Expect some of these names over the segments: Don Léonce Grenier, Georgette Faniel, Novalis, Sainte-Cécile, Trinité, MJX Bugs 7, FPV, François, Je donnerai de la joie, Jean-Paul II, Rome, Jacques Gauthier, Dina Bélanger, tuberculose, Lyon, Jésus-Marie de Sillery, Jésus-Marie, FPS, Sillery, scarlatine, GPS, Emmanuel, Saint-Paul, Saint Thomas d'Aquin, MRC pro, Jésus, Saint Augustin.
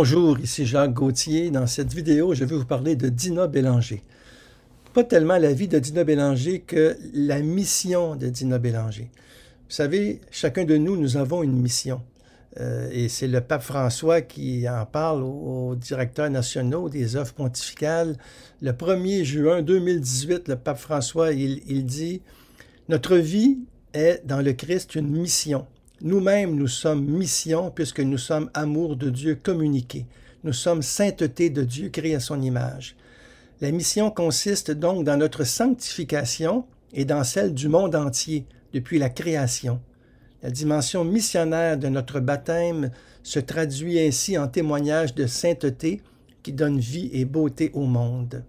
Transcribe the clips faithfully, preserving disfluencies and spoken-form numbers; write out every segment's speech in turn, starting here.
Bonjour, ici Jacques Gauthier. Dans cette vidéo, je vais vous parler de Dina Bélanger. Pas tellement la vie de Dina Bélanger que la mission de Dina Bélanger. Vous savez, chacun de nous, nous avons une mission. Euh, et c'est le pape François qui en parle aux, aux directeurs nationaux des œuvres pontificales. Le premier juin deux mille dix-huit, le pape François, il, il dit « Notre vie est dans le Christ une mission ». Nous-mêmes, nous sommes mission, puisque nous sommes amour de Dieu communiqué. Nous sommes sainteté de Dieu créée à son image. La mission consiste donc dans notre sanctification et dans celle du monde entier, depuis la création. La dimension missionnaire de notre baptême se traduit ainsi en témoignage de sainteté qui donne vie et beauté au monde.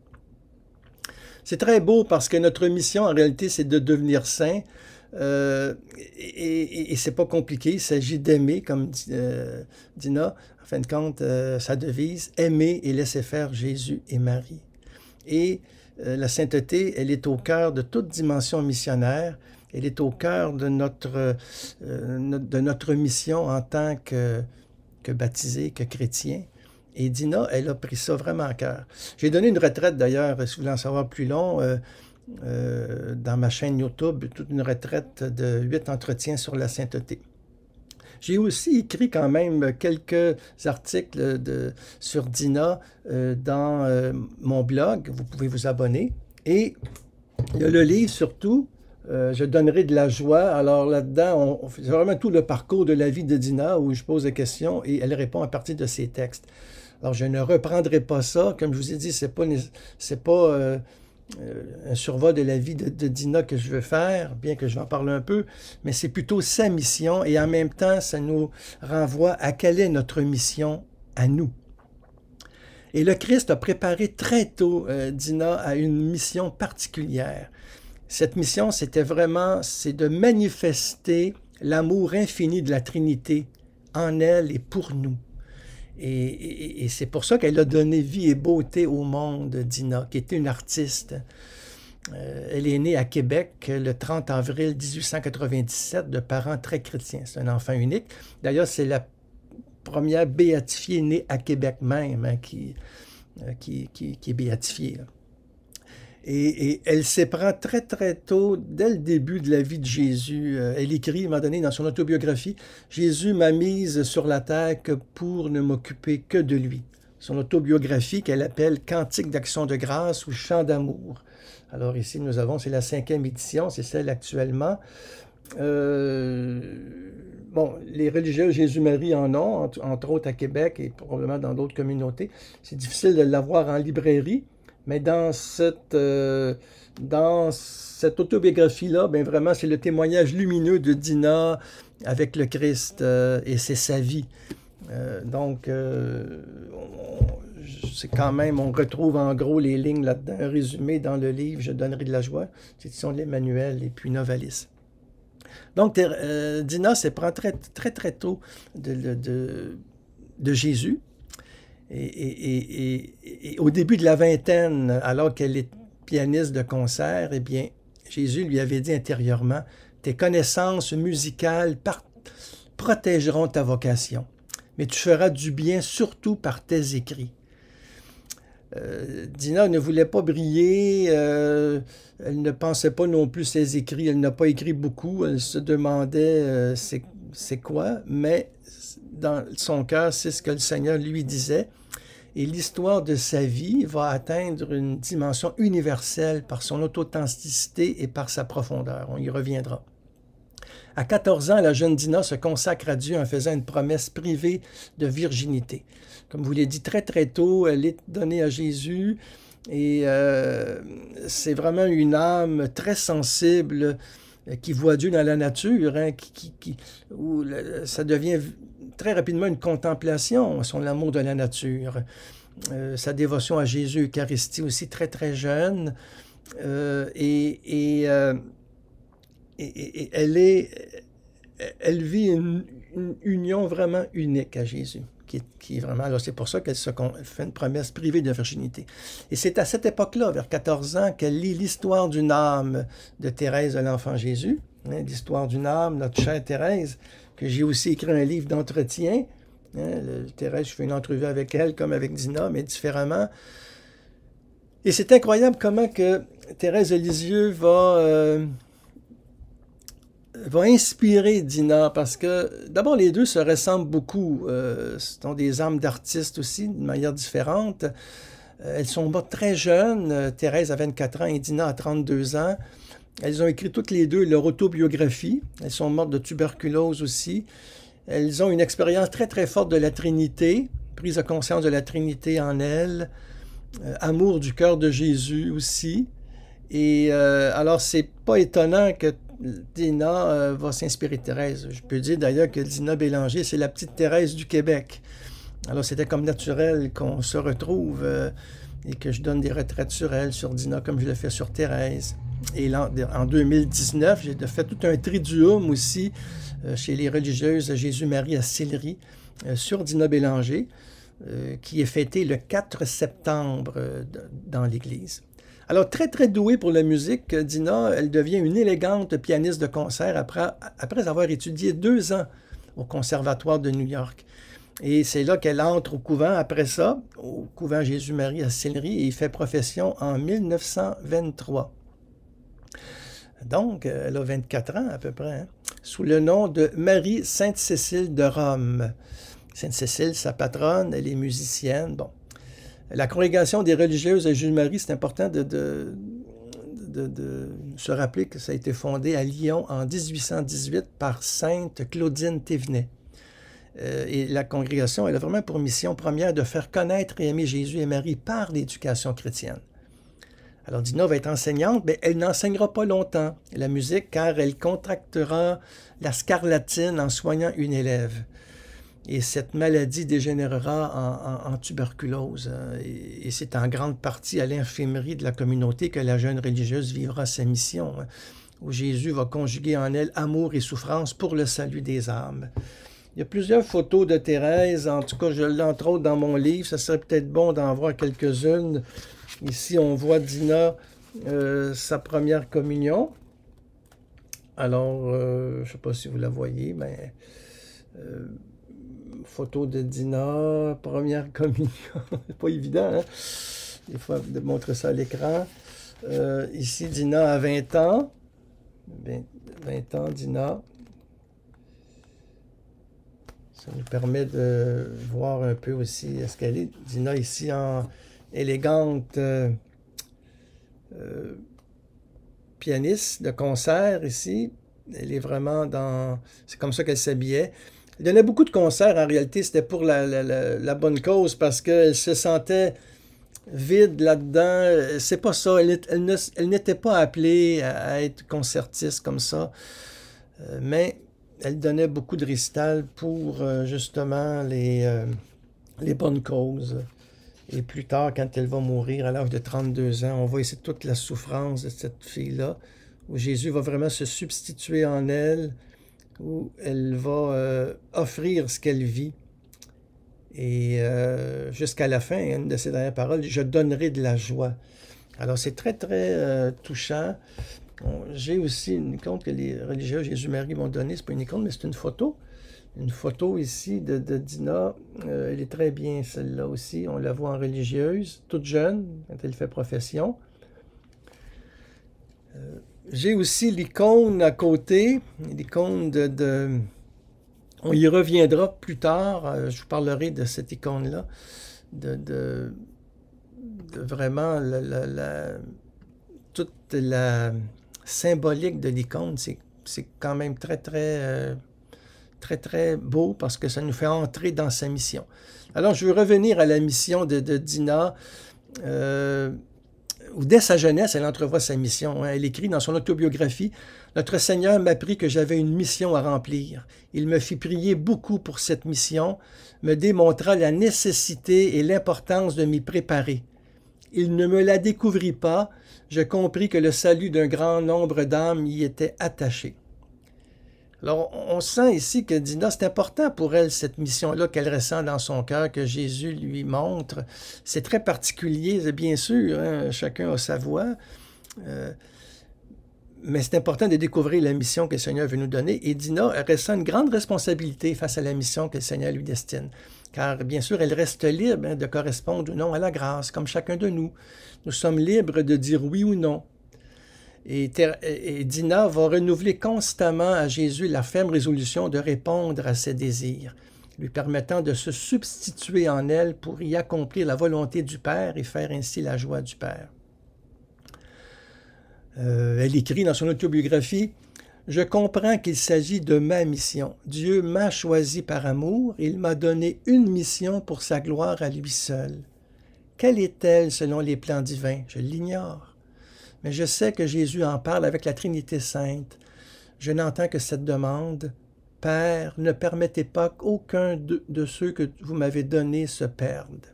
C'est très beau parce que notre mission, en réalité, c'est de devenir saint. Euh, et, et, et c'est pas compliqué, il s'agit d'aimer, comme dit, euh, Dina, en fin de compte, euh, sa devise, aimer et laisser faire Jésus et Marie. Et euh, la sainteté, elle est au cœur de toute dimension missionnaire, elle est au cœur de notre, euh, de notre mission en tant que, que baptisé, que chrétien. Et Dina, elle a pris ça vraiment à cœur. J'ai donné une retraite d'ailleurs, si vous voulez en savoir plus long, euh, Euh, dans ma chaîne YouTube, toute une retraite de huit entretiens sur la sainteté. J'ai aussi écrit quand même quelques articles de, sur Dina euh, dans euh, mon blog, vous pouvez vous abonner. Et il y a le livre surtout, euh, « Je donnerai de la joie ». Alors là-dedans, c'est vraiment tout le parcours de la vie de Dina où je pose des questions et elle répond à partir de ses textes. Alors je ne reprendrai pas ça, comme je vous ai dit, c'est pas... c'est pas euh, Euh, un survol de la vie de, de Dina que je veux faire, bien que je vais en parler un peu, mais c'est plutôt sa mission et en même temps, ça nous renvoie à quelle est notre mission à nous. Et le Christ a préparé très tôt euh, Dina à une mission particulière. Cette mission, c'était vraiment, c'est de manifester l'amour infini de la Trinité en elle et pour nous. Et, et, et c'est pour ça qu'elle a donné vie et beauté au monde, Dina, qui était une artiste. Euh, elle est née à Québec le trente avril mille huit cent quatre-vingt-dix-sept de parents très chrétiens. C'est un enfant unique. D'ailleurs, c'est la première béatifiée née à Québec même hein, qui, euh, qui, qui, qui est béatifiée. Là. Et, et elle s'éprend très très tôt, dès le début de la vie de Jésus. Euh, elle écrit, à un moment donné, dans son autobiographie, « Jésus m'a mise sur la terre que pour ne m'occuper que de lui ». Son autobiographie qu'elle appelle « Cantique d'action de grâce » ou « Chant d'amour ». Alors ici, nous avons, c'est la cinquième édition, c'est celle actuellement. Euh, bon, les religieux Jésus-Marie en ont, entre, entre autres à Québec et probablement dans d'autres communautés. C'est difficile de l'avoir en librairie. Mais dans cette, euh, dans cette autobiographie-là, ben vraiment, c'est le témoignage lumineux de Dina avec le Christ euh, et c'est sa vie. Euh, donc, euh, c'est quand même, on retrouve en gros les lignes là-dedans, un résumé dans le livre « Je donnerai de la joie », c'est l'édition de Emmanuel et puis Novalis. Donc, euh, Dina se prend très, très, très tôt de, de, de, de Jésus. Et, et, et, et, et au début de la vingtaine, alors qu'elle est pianiste de concert, eh bien, Jésus lui avait dit intérieurement « Tes connaissances musicales protégeront ta vocation, mais tu feras du bien surtout par tes écrits. » Euh, Dina ne voulait pas briller, euh, elle ne pensait pas non plus ses écrits, elle n'a pas écrit beaucoup, elle se demandait euh, c'est, c'est quoi, mais dans son cœur, c'est ce que le Seigneur lui disait. Et l'histoire de sa vie va atteindre une dimension universelle par son authenticité et par sa profondeur. On y reviendra. À quatorze ans, la jeune Dina se consacre à Dieu en faisant une promesse privée de virginité. Comme vous l'avez dit, très très tôt, elle est donnée à Jésus et euh, c'est vraiment une âme très sensible qui voit Dieu dans la nature, hein, qui, qui, qui, où le, ça devient très rapidement une contemplation, son amour de la nature. Euh, sa dévotion à Jésus, Eucharistie aussi très très jeune. Euh, et... et euh, Et, et elle, est, elle vit une, une union vraiment unique à Jésus, qui est, qui est vraiment... Alors c'est pour ça qu'elle se fait une promesse privée de virginité. Et c'est à cette époque-là, vers quatorze ans, qu'elle lit l'histoire d'une âme de Thérèse de l'Enfant-Jésus, hein, l'histoire d'une âme, notre chère Thérèse, que j'ai aussi écrit un livre d'entretien Hein, le, Thérèse, je fais une entrevue avec elle, comme avec Dina, mais différemment. Et c'est incroyable comment que Thérèse de Lisieux va, euh, va inspirer Dina, parce que d'abord les deux se ressemblent beaucoup. Euh, ce sont des âmes d'artistes aussi, d'une manière différente. Euh, elles sont très jeunes. Thérèse a vingt-quatre ans et Dina a trente-deux ans. Elles ont écrit toutes les deux leur autobiographie. Elles sont mortes de tuberculose aussi. Elles ont une expérience très très forte de la Trinité, prise de conscience de la Trinité en elles, euh, amour du cœur de Jésus aussi. Et euh, alors, c'est pas étonnant que Dina euh, va s'inspirer de Thérèse. Je peux dire d'ailleurs que Dina Bélanger, c'est la petite Thérèse du Québec. Alors, c'était comme naturel qu'on se retrouve euh, et que je donne des retraites sur elle, sur Dina, comme je le fais sur Thérèse. Et en deux mille dix-neuf, j'ai fait tout un triduum aussi euh, chez les religieuses Jésus-Marie à Sillery euh, sur Dina Bélanger, euh, qui est fêtée le quatre septembre euh, dans l'église. Alors, très, très douée pour la musique, Dina, elle devient une élégante pianiste de concert après, après avoir étudié deux ans au Conservatoire de New York. Et c'est là qu'elle entre au couvent après ça, au couvent Jésus-Marie à Sillery, et il fait profession en mille neuf cent vingt-trois. Donc, elle a vingt-quatre ans à peu près, hein, sous le nom de Marie Sainte-Cécile de Rome. Sainte-Cécile, sa patronne, elle est musicienne. Bon. La congrégation des religieuses de Jésus-Marie, c'est important de, de, de, de se rappeler que ça a été fondé à Lyon en mille huit cent dix-huit par Sainte-Claudine Thévenet. Euh, et la congrégation, elle a vraiment pour mission première de faire connaître et aimer Jésus et Marie par l'éducation chrétienne. Alors, Dina va être enseignante, mais elle n'enseignera pas longtemps la musique, car elle contractera la scarlatine en soignant une élève. Et cette maladie dégénérera en, en, en tuberculose. Et, et c'est en grande partie à l'infirmerie de la communauté que la jeune religieuse vivra sa mission, où Jésus va conjuguer en elle amour et souffrance pour le salut des âmes. Il y a plusieurs photos de Thérèse, en tout cas, je l'ai entre autres dans mon livre. Ça serait peut-être bon d'en voir quelques-unes. Ici, on voit Dina, euh, sa première communion. Alors, euh, je ne sais pas si vous la voyez, mais euh, photo de Dina, première communion. C'est pas évident, hein? Des fois, de montrer ça à l'écran. Euh, ici, Dina a vingt ans. vingt ans, Dina. Ça nous permet de voir un peu aussi, est-ce qu'elle est, Dina, ici en... élégante euh, euh, pianiste de concert ici. Elle est vraiment dans... C'est comme ça qu'elle s'habillait. Elle donnait beaucoup de concerts. En réalité, c'était pour la, la, la, la bonne cause parce qu'elle se sentait vide là-dedans. C'est pas ça. Elle, elle, elle n'était pas appelée à, à être concertiste comme ça. Euh, mais elle donnait beaucoup de récitals pour euh, justement les, euh, les bonnes causes. Et plus tard, quand elle va mourir à l'âge de trente-deux ans, on voit ici toute la souffrance de cette fille-là, où Jésus va vraiment se substituer en elle, où elle va euh, offrir ce qu'elle vit. Et euh, jusqu'à la fin, une de ses dernières paroles, « Je donnerai de la joie ». Alors, c'est très, très euh, touchant. Bon, j'ai aussi une icône que les religieux Jésus-Marie m'ont donnée. Ce n'est pas une icône, mais c'est une photo. Une photo ici de, de Dina, euh, elle est très bien celle-là aussi, on la voit en religieuse, toute jeune, quand elle fait profession. Euh, J'ai aussi l'icône à côté, l'icône de, de... On y reviendra plus tard, euh, je vous parlerai de cette icône-là, de, de, de vraiment la, la, la, toute la symbolique de l'icône, c'est quand même très, très... Euh, très, très beau parce que ça nous fait entrer dans sa mission. Alors, je veux revenir à la mission de, de Dina, euh, où dès sa jeunesse, elle entrevoit sa mission. Elle écrit dans son autobiographie, « Notre Seigneur m'apprit que j'avais une mission à remplir. Il me fit prier beaucoup pour cette mission, me démontra la nécessité et l'importance de m'y préparer. Il ne me la découvrit pas, je compris que le salut d'un grand nombre d'âmes y était attaché. » Alors, on sent ici que Dina, c'est important pour elle, cette mission-là qu'elle ressent dans son cœur, que Jésus lui montre. C'est très particulier, bien sûr, hein, chacun a sa voix. Euh, Mais c'est important de découvrir la mission que le Seigneur veut nous donner. Et Dina ressent une grande responsabilité face à la mission que le Seigneur lui destine. Car bien sûr, elle reste libre hein, de correspondre ou non à la grâce, comme chacun de nous. Nous sommes libres de dire oui ou non. Et, et Dina va renouveler constamment à Jésus la ferme résolution de répondre à ses désirs, lui permettant de se substituer en elle pour y accomplir la volonté du Père et faire ainsi la joie du Père. Euh, elle écrit dans son autobiographie « Je comprends qu'il s'agit de ma mission. Dieu m'a choisi par amour et il m'a donné une mission pour sa gloire à lui seul. Quelle est-elle selon les plans divins? Je l'ignore. Mais je sais que Jésus en parle avec la Trinité Sainte. Je n'entends que cette demande. « Père, ne permettez pas qu'aucun de, de ceux que vous m'avez donnés se perde. »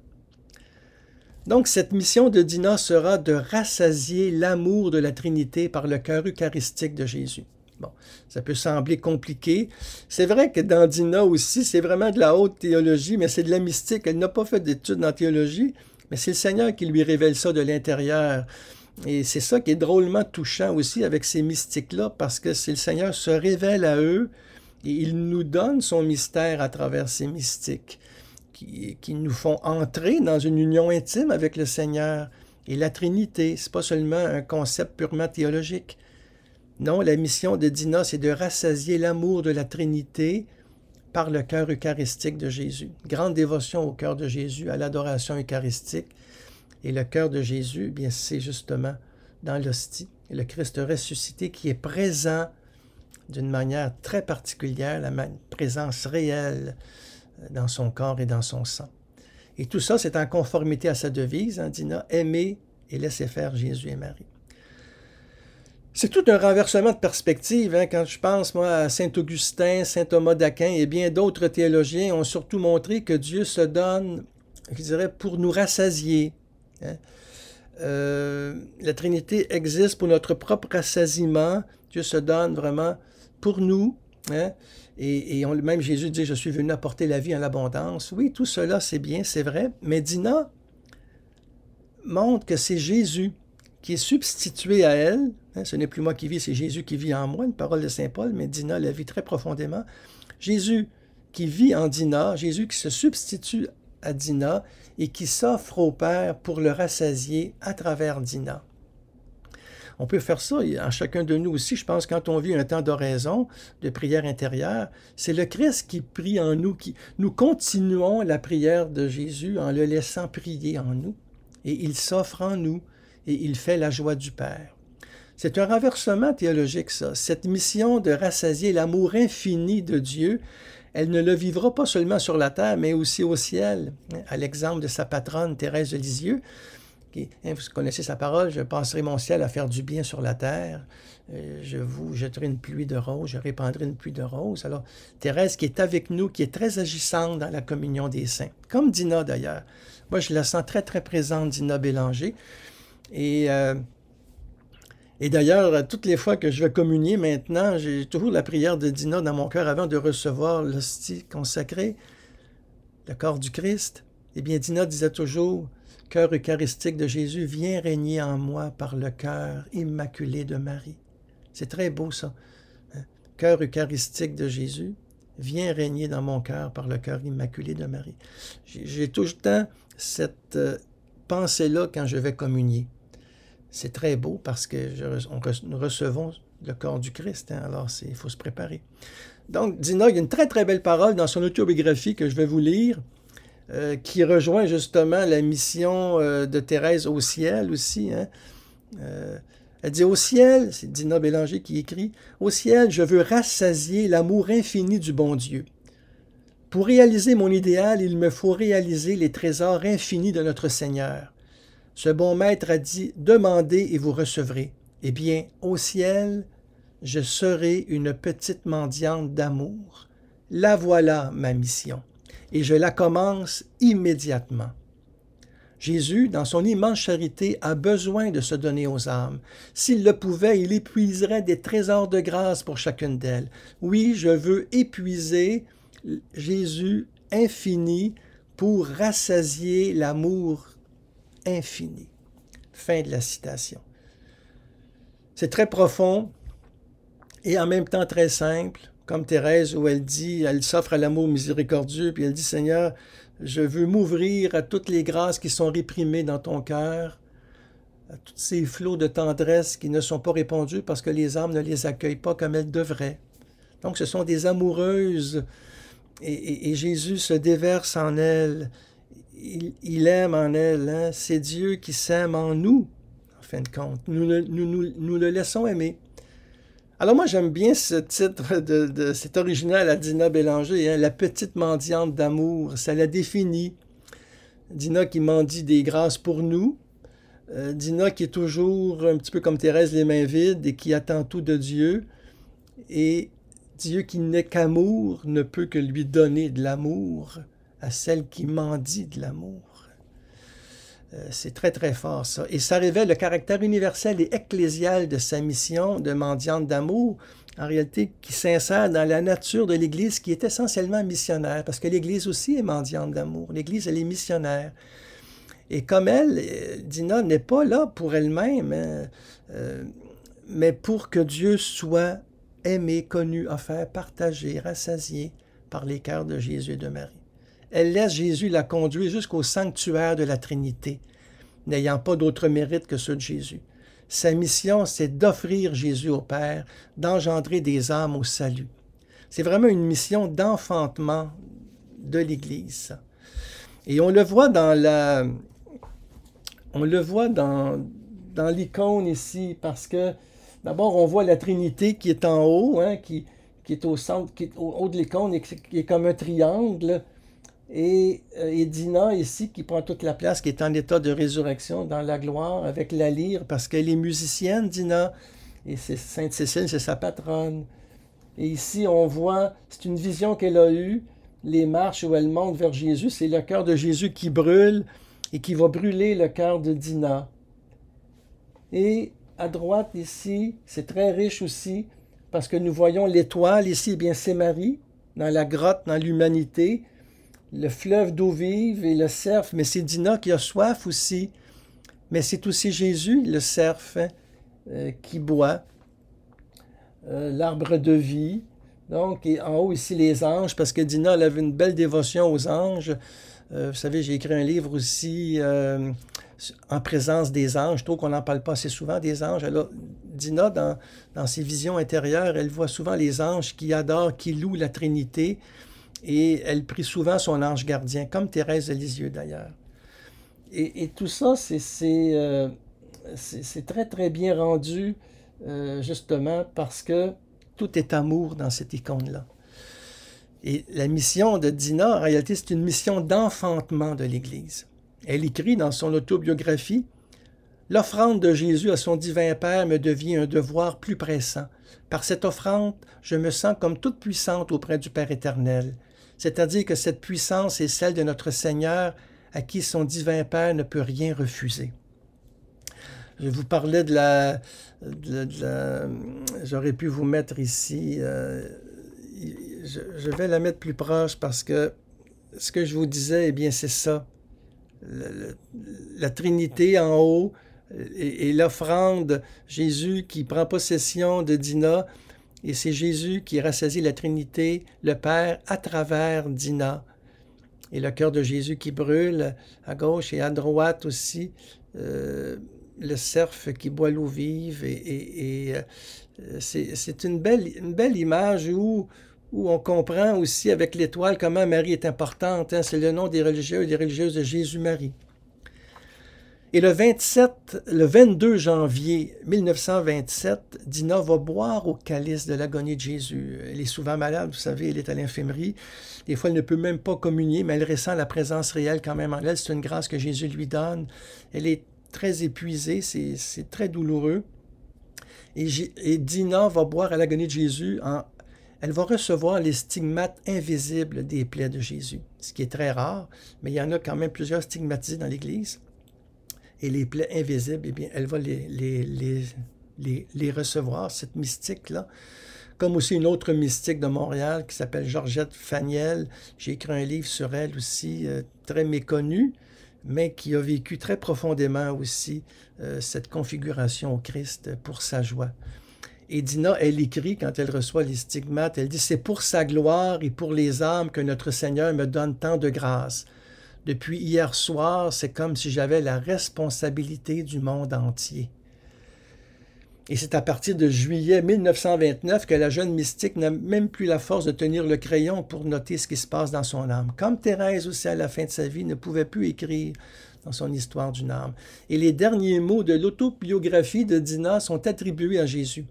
Donc, cette mission de Dina sera de rassasier l'amour de la Trinité par le cœur eucharistique de Jésus. Bon, ça peut sembler compliqué. C'est vrai que dans Dina aussi, c'est vraiment de la haute théologie, mais c'est de la mystique. Elle n'a pas fait d'études en théologie, mais c'est le Seigneur qui lui révèle ça de l'intérieur. Et c'est ça qui est drôlement touchant aussi avec ces mystiques-là, parce que c'est le Seigneur se révèle à eux, et il nous donne son mystère à travers ces mystiques qui, qui nous font entrer dans une union intime avec le Seigneur. Et la Trinité, ce n'est pas seulement un concept purement théologique. Non, la mission de Dina, c'est de rassasier l'amour de la Trinité par le cœur eucharistique de Jésus. Grande dévotion au cœur de Jésus, à l'adoration eucharistique. Et le cœur de Jésus, bien, c'est justement dans l'hostie. Le Christ ressuscité qui est présent d'une manière très particulière, la présence réelle dans son corps et dans son sang. Et tout ça, c'est en conformité à sa devise, hein, Dina, aimer et laisser faire Jésus et Marie. C'est tout un renversement de perspective. Hein, quand je pense, moi, à Saint Augustin, Saint Thomas d'Aquin et bien d'autres théologiens ont surtout montré que Dieu se donne, je dirais, pour nous rassasier. Hein. Euh, la Trinité existe pour notre propre rassasiement. Dieu se donne vraiment pour nous, hein? et, et on, même Jésus dit « Je suis venu apporter la vie en abondance ». Oui, tout cela, c'est bien, c'est vrai, mais Dina montre que c'est Jésus qui est substitué à elle, hein? Ce n'est plus moi qui vis, c'est Jésus qui vit en moi, une parole de Saint-Paul, mais Dina la vit très profondément. Jésus qui vit en Dina, Jésus qui se substitue à Dina et qui s'offre au Père pour le rassasier à travers Dina. On peut faire ça en chacun de nous aussi. Je pense quand on vit un temps d'oraison, de prière intérieure, c'est le Christ qui prie en nous. Qui, nous continuons la prière de Jésus en le laissant prier en nous. Et il s'offre en nous et il fait la joie du Père. C'est un renversement théologique, ça. Cette mission de rassasier l'amour infini de Dieu, elle ne le vivra pas seulement sur la terre, mais aussi au ciel. À l'exemple de sa patronne, Thérèse de Lisieux, vous connaissez sa parole, « Je passerai mon ciel à faire du bien sur la terre, je vous jetterai une pluie de roses, je répandrai une pluie de roses. » Alors, Thérèse qui est avec nous, qui est très agissante dans la communion des saints, comme Dina d'ailleurs. Moi, je la sens très, très présente, Dina Bélanger. Et, euh, et d'ailleurs, toutes les fois que je vais communier maintenant, j'ai toujours la prière de Dina dans mon cœur avant de recevoir l'hostie consacrée, le corps du Christ. Eh bien, Dina disait toujours, « Cœur eucharistique de Jésus, viens régner en moi par le cœur immaculé de Marie. » C'est très beau ça. « Cœur eucharistique de Jésus, viens régner dans mon cœur par le cœur immaculé de Marie. » J'ai tout le temps cette euh, pensée-là quand je vais communier. C'est très beau parce que je, on, nous recevons le corps du Christ, hein, alors il faut se préparer. Donc, Dina, il y a une très très belle parole dans son autobiographie que je vais vous lire. Euh, qui rejoint justement la mission euh, de Thérèse au ciel aussi. Hein? Euh, elle dit « Au ciel », c'est Dina Bélanger qui écrit, « Au ciel, je veux rassasier l'amour infini du bon Dieu. Pour réaliser mon idéal, il me faut réaliser les trésors infinis de notre Seigneur. Ce bon maître a dit « Demandez et vous recevrez ». Eh bien, au ciel, je serai une petite mendiante d'amour. La voilà ma mission. » Et je la commence immédiatement. Jésus, dans son immense charité, a besoin de se donner aux âmes. S'il le pouvait, il épuiserait des trésors de grâce pour chacune d'elles. Oui, je veux épuiser Jésus infini pour rassasier l'amour infini. Fin de la citation. C'est très profond et en même temps très simple, comme Thérèse où elle dit, elle s'offre à l'amour miséricordieux, puis elle dit « Seigneur, je veux m'ouvrir à toutes les grâces qui sont réprimées dans ton cœur, à tous ces flots de tendresse qui ne sont pas répandus parce que les âmes ne les accueillent pas comme elles devraient. » Donc ce sont des amoureuses et, et, et Jésus se déverse en elles, il, il aime en elles, hein? C'est Dieu qui s'aime en nous, en fin de compte, nous le, nous, nous, nous le laissons aimer. Alors moi, j'aime bien ce titre, de, de, c'est original à Dina Bélanger, hein, « La petite mendiante d'amour », ça la définit. Dina qui mendie des grâces pour nous, euh, Dina qui est toujours un petit peu comme Thérèse, les mains vides, et qui attend tout de Dieu, et Dieu qui n'est qu'amour ne peut que lui donner de l'amour à celle qui mendie de l'amour. C'est très, très fort, ça. Et ça révèle le caractère universel et ecclésial de sa mission de mendiante d'amour, en réalité, qui s'insère dans la nature de l'Église, qui est essentiellement missionnaire, parce que l'Église aussi est mendiante d'amour. L'Église, elle est missionnaire. Et comme elle, Dina n'est pas là pour elle-même, hein, euh, mais pour que Dieu soit aimé, connu, offert, partagé, rassasié par les cœurs de Jésus et de Marie. Elle laisse Jésus la conduire jusqu'au sanctuaire de la Trinité, n'ayant pas d'autre mérite que ceux de Jésus. Sa mission, c'est d'offrir Jésus au Père, d'engendrer des âmes au salut. C'est vraiment une mission d'enfantement de l'Église. Et on le voit dans la, on le voit dans, dans l'icône ici, parce que d'abord on voit la Trinité qui est en haut, hein, qui, qui est au centre, qui est au haut de l'icône et qui est comme un triangle. Et, et Dina ici qui prend toute la place, qui est en état de résurrection dans la gloire avec la lyre, parce qu'elle est musicienne, Dina, et Sainte-Cécile, c'est sa patronne. Et ici on voit, c'est une vision qu'elle a eue, les marches où elle monte vers Jésus, c'est le cœur de Jésus qui brûle et qui va brûler le cœur de Dina. Et à droite ici, c'est très riche aussi, parce que nous voyons l'étoile ici, eh bien c'est Marie, dans la grotte, dans l'humanité, le fleuve d'eau vive et le cerf, mais c'est Dina qui a soif aussi. Mais c'est aussi Jésus, le cerf, hein, euh, qui boit, euh, l'arbre de vie. Donc, et en haut ici, les anges, parce que Dina, elle avait une belle dévotion aux anges. Euh, vous savez, j'ai écrit un livre aussi, euh, En présence des anges. Je trouve qu'on n'en parle pas assez souvent, des anges. Alors, Dina, dans, dans ses visions intérieures, elle voit souvent les anges qui adorent, qui louent la Trinité. Et elle prie souvent son ange gardien, comme Thérèse de Lisieux d'ailleurs. Et, et tout ça, c'est euh, très, très bien rendu, euh, justement, parce que tout est amour dans cette icône-là. Et la mission de Dina, en réalité, c'est une mission d'enfantement de l'Église. Elle écrit dans son autobiographie, « L'offrande de Jésus à son divin Père me devient un devoir plus pressant. Par cette offrande, je me sens comme toute puissante auprès du Père éternel. » C'est-à-dire que cette puissance est celle de notre Seigneur, à qui son divin Père ne peut rien refuser. Je vous parlais de la... la, la j'aurais pu vous mettre ici... Euh, je, je vais la mettre plus proche parce que ce que je vous disais, eh bien c'est ça. Le, le, la Trinité en haut et, et l'offrande, Jésus qui prend possession de Dina... Et c'est Jésus qui rassasie la Trinité, le Père, à travers Dina. Et le cœur de Jésus qui brûle, à gauche et à droite aussi, euh, le cerf qui boit l'eau vive. Et, et, et euh, c'est une belle, une belle image où, où on comprend aussi avec l'étoile comment Marie est importante. Hein? C'est le nom des religieux et des religieuses de Jésus-Marie. Et le, vingt-sept, le vingt-deux janvier mille neuf cent vingt-sept, Dina va boire au calice de l'agonie de Jésus. Elle est souvent malade, vous savez, elle est à l'infirmerie. Des fois, elle ne peut même pas communier, mais elle ressent la présence réelle quand même en elle. C'est une grâce que Jésus lui donne. Elle est très épuisée, c'est très douloureux. Et, et Dina va boire à l'agonie de Jésus. En, elle va recevoir les stigmates invisibles des plaies de Jésus, ce qui est très rare, mais il y en a quand même plusieurs stigmatisés dans l'Église. Et les plaies invisibles, eh bien, elle va les, les, les, les, les recevoir, cette mystique-là. Comme aussi une autre mystique de Montréal qui s'appelle Georgette Faniel. J'ai écrit un livre sur elle aussi, euh, très méconnue, mais qui a vécu très profondément aussi euh, cette configuration au Christ pour sa joie. Et Dina, elle écrit, quand elle reçoit les stigmates, elle dit « C'est pour sa gloire et pour les âmes que notre Seigneur me donne tant de grâce. Depuis hier soir, c'est comme si j'avais la responsabilité du monde entier. » Et c'est à partir de juillet mille neuf cent vingt-neuf que la jeune mystique n'a même plus la force de tenir le crayon pour noter ce qui se passe dans son âme. Comme Thérèse aussi, à la fin de sa vie, ne pouvait plus écrire dans son Histoire d'une âme. Et les derniers mots de l'autobiographie de Dina sont attribués à Jésus.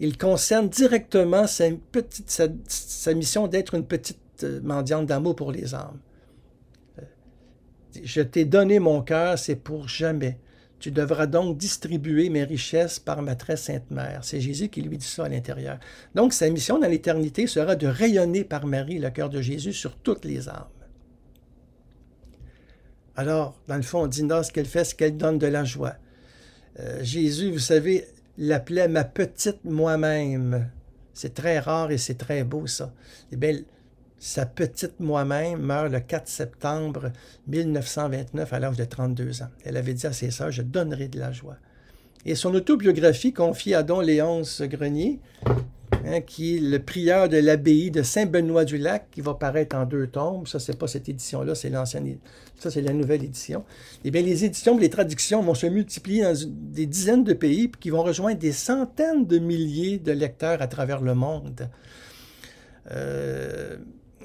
Ils concernent directement sa, petite, sa, sa mission d'être une petite mendiante d'amour pour les âmes. « Je t'ai donné mon cœur, c'est pour jamais. » Tu devras donc distribuer mes richesses par ma très sainte mère. C'est Jésus qui lui dit ça à l'intérieur. Donc, sa mission dans l'éternité sera de rayonner par Marie le cœur de Jésus sur toutes les âmes. Alors, dans le fond, Dina, ce qu'elle fait, c'est qu'elle donne de la joie. Euh, Jésus, vous savez, l'appelait « ma petite moi-même ». C'est très rare et c'est très beau, ça. Eh bien, sa petite moi-même meurt le quatre septembre mille neuf cent vingt-neuf à l'âge de trente-deux ans. Elle avait dit à ses sœurs « Je donnerai de la joie ». Et son autobiographie confiée à Don Léonce Grenier, hein, qui est le prieur de l'abbaye de Saint-Benoît-du-Lac, qui va paraître en deux tomes. Ça, c'est pas cette édition-là, c'est l'ancienne. Ça, c'est la nouvelle édition. Eh bien, les éditions, les traductions vont se multiplier dans des dizaines de pays, puis qui vont rejoindre des centaines de milliers de lecteurs à travers le monde. Euh...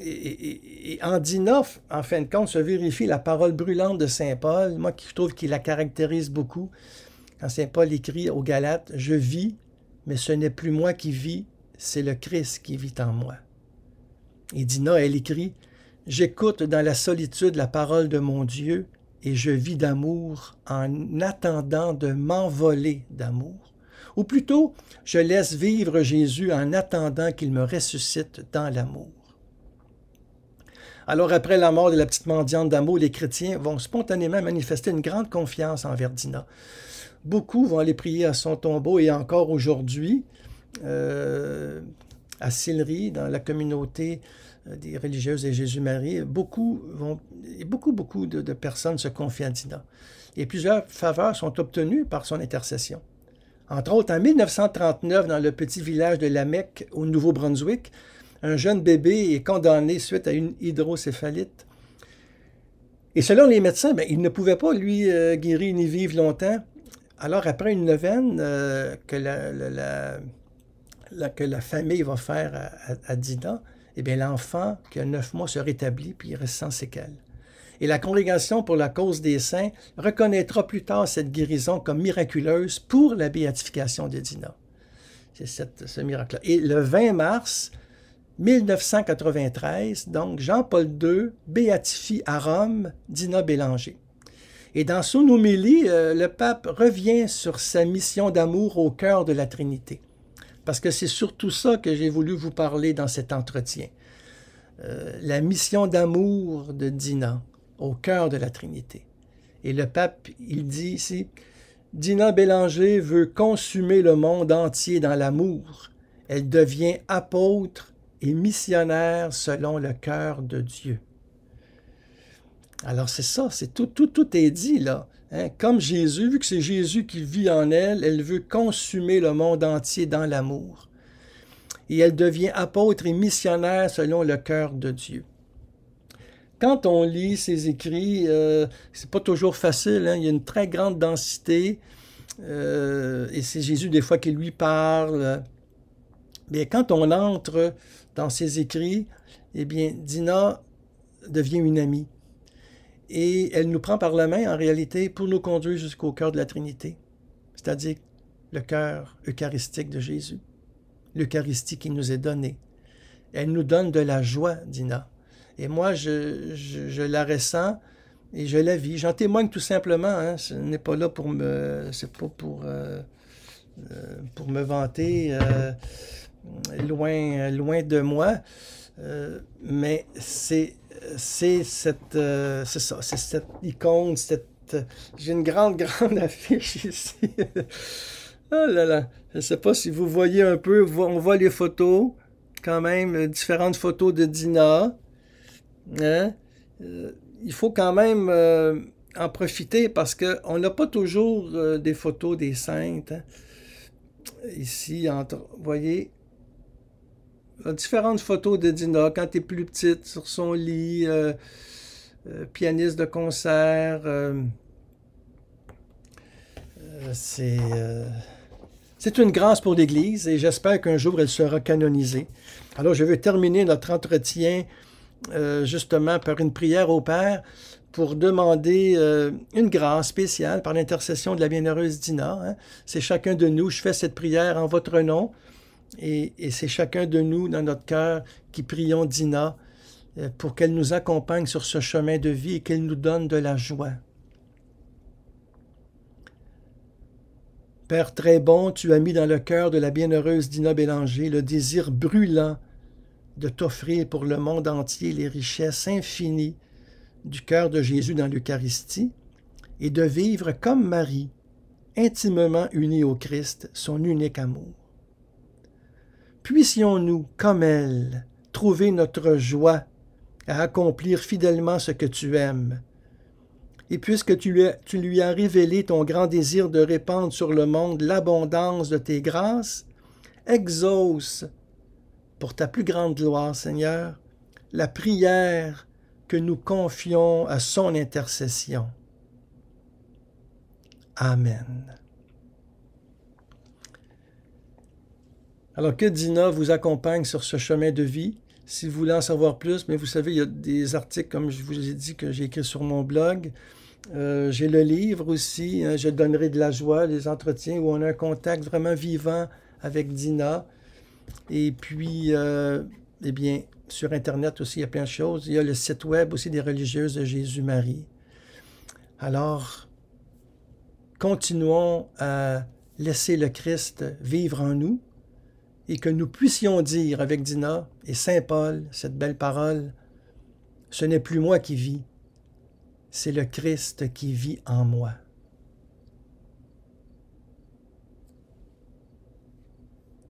Et, et, et en Dina, en fin de compte, se vérifie la parole brûlante de Saint Paul, moi qui trouve qu'il la caractérise beaucoup. Quand Saint Paul écrit aux Galates « Je vis, mais ce n'est plus moi qui vis, c'est le Christ qui vit en moi. » Et Dina, elle écrit « J'écoute dans la solitude la parole de mon Dieu et je vis d'amour en attendant de m'envoler d'amour. » Ou plutôt, je laisse vivre Jésus en attendant qu'il me ressuscite dans l'amour. Alors, après la mort de la petite mendiante d'amour, les chrétiens vont spontanément manifester une grande confiance envers Dina. Beaucoup vont aller prier à son tombeau et encore aujourd'hui, euh, à Sillery, dans la communauté des religieuses et Jésus-Marie, beaucoup, vont, et beaucoup, beaucoup de, de personnes se confient à Dina. Et plusieurs faveurs sont obtenues par son intercession. Entre autres, en mille neuf cent trente-neuf, dans le petit village de La Mecque, au Nouveau-Brunswick, un jeune bébé est condamné suite à une hydrocéphalite. Et selon les médecins, bien, il ne pouvait pas, lui, euh, guérir ni vivre longtemps. Alors, après une neuvaine euh, que, la, la, la, la, que la famille va faire à, à, à Dina, eh bien, l'enfant, qui a neuf mois, se rétablit puis il reste sans séquelles. Et la Congrégation pour la cause des saints reconnaîtra plus tard cette guérison comme miraculeuse pour la béatification de Dina. C'est cette, ce miracle-là. Et le vingt mars mille neuf cent quatre-vingt-treize, donc Jean-Paul deux béatifie à Rome Dina Bélanger. Et dans son homélie, euh, le pape revient sur sa mission d'amour au cœur de la Trinité. Parce que c'est surtout ça que j'ai voulu vous parler dans cet entretien. Euh, la mission d'amour de Dina au cœur de la Trinité. Et le pape, il dit ici, « Dina Bélanger veut consumer le monde entier dans l'amour. Elle devient apôtre et missionnaire selon le cœur de Dieu. » Alors c'est ça, c'est tout, tout, tout est dit là. Hein? Comme Jésus, vu que c'est Jésus qui vit en elle, elle veut consumer le monde entier dans l'amour. Et elle devient apôtre et missionnaire selon le cœur de Dieu. Quand on lit ses écrits, euh, c'est pas toujours facile, hein? Il y a une très grande densité, euh, et c'est Jésus des fois qui lui parle. Bien, quand on entre dans ses écrits, eh bien, Dina devient une amie. Et elle nous prend par la main, en réalité, pour nous conduire jusqu'au cœur de la Trinité, c'est-à-dire le cœur eucharistique de Jésus, l'Eucharistie qui nous est donnée. Elle nous donne de la joie, Dina. Et moi, je, je, je la ressens et je la vis. J'en témoigne tout simplement. Hein. Ce n'est pas là pour me... C'est pas pour, euh, pour me vanter... Euh, Loin, loin de moi, euh, mais c'est cette, euh, c'est ça, c'est cette icône, cette, euh, j'ai une grande, grande affiche ici. Oh là là, je ne sais pas si vous voyez un peu, on voit les photos, quand même, différentes photos de Dina. Hein? Euh, il faut quand même euh, en profiter parce qu'on n'a pas toujours euh, des photos des saintes. Hein. Ici, entre, vous voyez, différentes photos de Dina quand elle est plus petite, sur son lit, euh, euh, pianiste de concert. Euh, euh, C'est euh, une grâce pour l'Église et j'espère qu'un jour elle sera canonisée. Alors je vais terminer notre entretien euh, justement par une prière au Père pour demander euh, une grâce spéciale par l'intercession de la bienheureuse Dina. Hein. C'est chacun de nous, je fais cette prière en votre nom. Et, et c'est chacun de nous, dans notre cœur, qui prions Dina pour qu'elle nous accompagne sur ce chemin de vie et qu'elle nous donne de la joie. Père très bon, tu as mis dans le cœur de la bienheureuse Dina Bélanger le désir brûlant de t'offrir pour le monde entier les richesses infinies du cœur de Jésus dans l'Eucharistie et de vivre comme Marie, intimement unie au Christ, son unique amour. Puissions-nous, comme elle, trouver notre joie à accomplir fidèlement ce que tu aimes. Et puisque tu lui as, tu lui as révélé ton grand désir de répandre sur le monde l'abondance de tes grâces, exauce, pour ta plus grande gloire, Seigneur, la prière que nous confions à son intercession. Amen. Alors que Dina vous accompagne sur ce chemin de vie. Si vous voulez en savoir plus, mais vous savez, il y a des articles, comme je vous ai dit, que j'ai écrit sur mon blog. Euh, j'ai le livre aussi, hein, « Je donnerai de la joie », les entretiens où on a un contact vraiment vivant avec Dina. Et puis, euh, eh bien, sur Internet aussi, il y a plein de choses. Il y a le site web aussi des religieuses de Jésus-Marie. Alors, continuons à laisser le Christ vivre en nous. Et que nous puissions dire avec Dina et Saint-Paul, cette belle parole, « Ce n'est plus moi qui vis, c'est le Christ qui vit en moi. »